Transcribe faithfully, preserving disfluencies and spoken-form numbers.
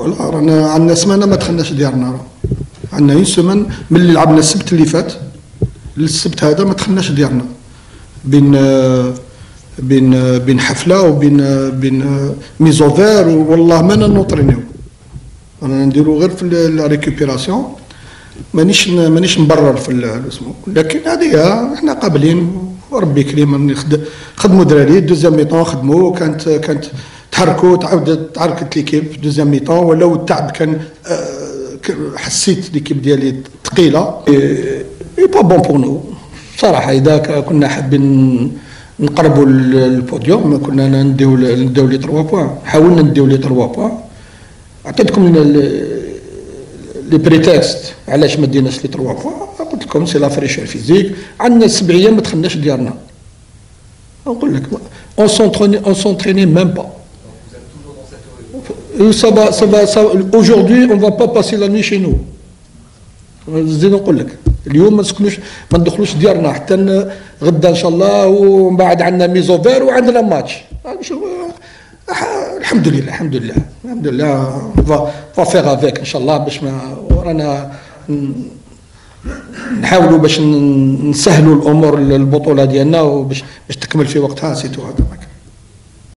ولا رانا عندنا سمانه ما دخلناش ديارنا، عندنا اون سومان ملي لعبنا السبت اللي فات للسبت هذا ما دخلناش ديارنا، بين بين بين حفله وبين بين ميزوفير، والله ما نوطرينيو، رانا نديرو غير في لا ريكوبيراسيون، مانيش مانيش مبرر في الاسمو، لكن هذه احنا قابلين وربي كريم. خدموا دراري دوزيام ميطون، خدموا كانت كانت تحركوا، تعاود تعركت ليكيب دوزيام ميطون، ولو التعب كان حسيت ليكيب ديالي ثقيله، اي با بون بور نو صراحه. اذا كنا حابين نقربوا للبوديوم كنا نديو نديو لي ثلاثة بوان، حاولنا نديو لي ثلاثة بوان. عطيتكم لي بريتكست علاش ما ديناش لي ثلاثة بوان، قلت لكم سي لا فريشير فيزيك، عندنا سبع ايام ما دخلناش ديارنا، نقول لك اون سونتريني اون سونتريني ميم با. Ça va, ça va, ça, aujourd'hui, on ne va pas passer la nuit chez nous. زين نقول لك اليوم ما نسكنوش، ما ندخلوش ديارنا حتى غدا ان شاء الله، ومن بعد عندنا ميزوفير وعندنا ماتش. الحمد لله الحمد لله الحمد لله فا فيغ افيك ان شاء الله، باش ما رانا نحاولوا باش نسهلوا الامور للبطوله ديالنا، وباش باش تكمل في وقتها سيتو هذا.